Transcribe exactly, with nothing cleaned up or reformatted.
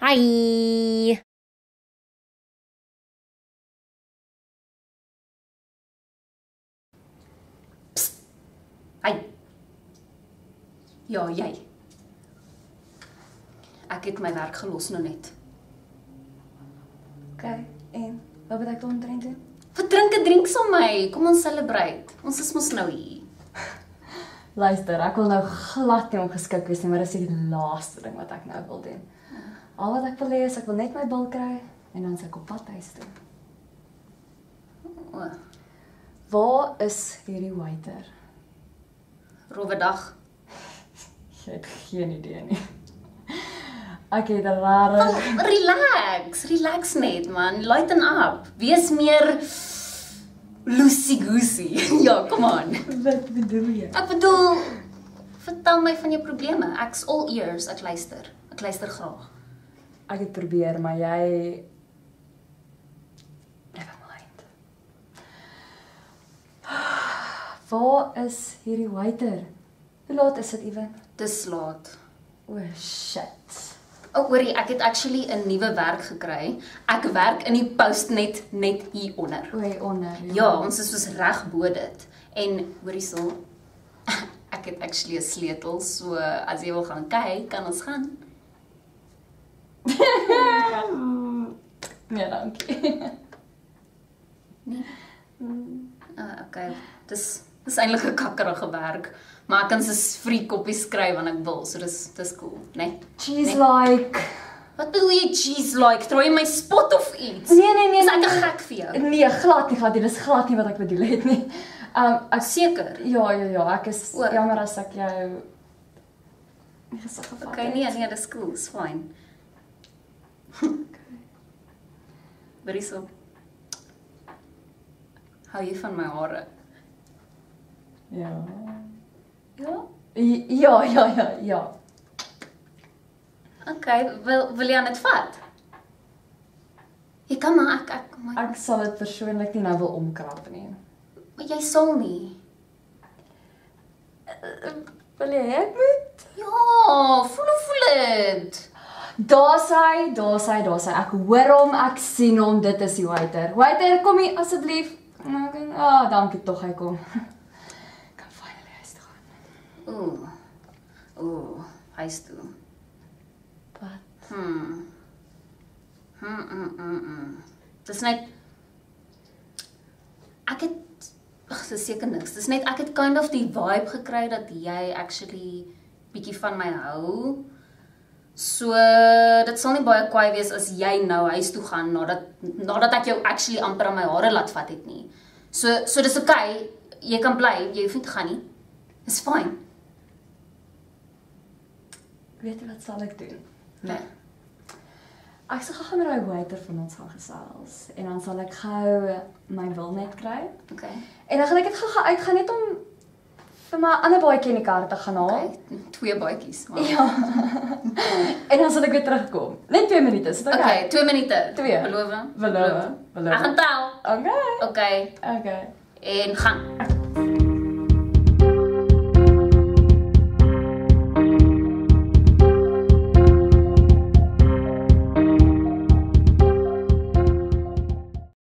Hi. Psst. Hi. Ja, jy. Ek het my werk gelos nou net. OK, en wat moet ek dan omtrent doen? Verdrink 'n drink saam met my. Kom ons celebrate. Ons is mos nou hier. Luister, ek wil nou glad nie ongeskik wees nie, maar dis die laaste ding wat ek nou wil doen. Al wat ek wil hê is ek wil net my bil kry en dan se ek op pad huis toe. Oh. Waar is hierdie waiter? Rowwe dag. Jy het geen idee nie. Ek het 'n rare. Oh, relax, relax net man, lighten up. Wees meer loosey-goosey. Ja, kom aan. Wat bedoel jy? Ek bedoel, vertel my van jou probleme. Ek's all ears, ek luister. Ek luister graag. Ek het probeer, maar jy never mind. Waar is hierdie waiter? Hoe laat is dit, Ivan? Dis laat. O, oh, shit. Oh, hoorie, ek het actually 'n nuwe werk gekry. Ek werk in die postnet net hier onder. O, hier onder. Ja, ja, ons is soos reg bo dit. En hoorie sal ek het actually 'n sleutel, so as jy wil gaan kyk, kan ons gaan. Nee, dankie. Nee. Ah, okay. Dis dis eintlik 'n kakkerige werk. Maar ek kan soos free koppies kry wanneer ek wil, so dis dis cool, né? Nee? Cheese like. Nee. Wat bedoel jy cheese like? Throw jy my spot of iets? Nee nee nee, is ek te gek vir jou? Nee, glad nie, glad nie. Dis glad nie wat ek bedoel het nie. Um, ek seker. Ja ja ja, ek is o, jammer as ek jou nie gesig gevat het. Okay, nee nee, dis cool, is fyn. Okay. Bariso. Hou jy van my hare? Ja. Ja? Ja, ja, ja, ja. Oké, okay, wil, wil jy aan het vat? Jy kan maar, ek... Ek, maar... ek sal het persoonlik nie nou wil omkrap nie. Maar jy sal nie. Uh, wil jy het moet? Ja, voel hoe voel het. Daar sy, daar sy, daar sy. Ek hoor hom, ek sien hom, dit is die waiter. Waiter, kom hier, asseblief. Ah, dankie toch, hy kom. Ooh, ooh, huis toe. Wat? Hmm. Hmm, hmm, hmm, hmm. Dis net, ek het, ach, dis seker niks. Dis net, ek het kind of die vibe gekry dat jy actually bietjie van my hou. So, dit sal nie baie kwaai wees as jy nou huis toe gaan, nadat, nadat ek jou actually amper aan my hare laat vat het nie. So, so dis oké, okay. Jy kan bly, jy hoef nie te gaan nie. Dis fyn. Weet jy wat sal ek doen? Nee. Ek sal gaan met daai waiter van ons gaan gesels en dan sal ek gou my wil net kry. Okay. En dan gaan ek dit gou uit gaan net om vir my ander baadjie in die kar te gaan haal. Okay. Twee baadjies. Wow. Ja. En dan sal ek weer terugkom. Net twee minute, is dit okay? Okay, twee minute. twee. Beloof? Beloof. Beloof. Ek gaan tel. Okay. Okay. Okay. En gaan.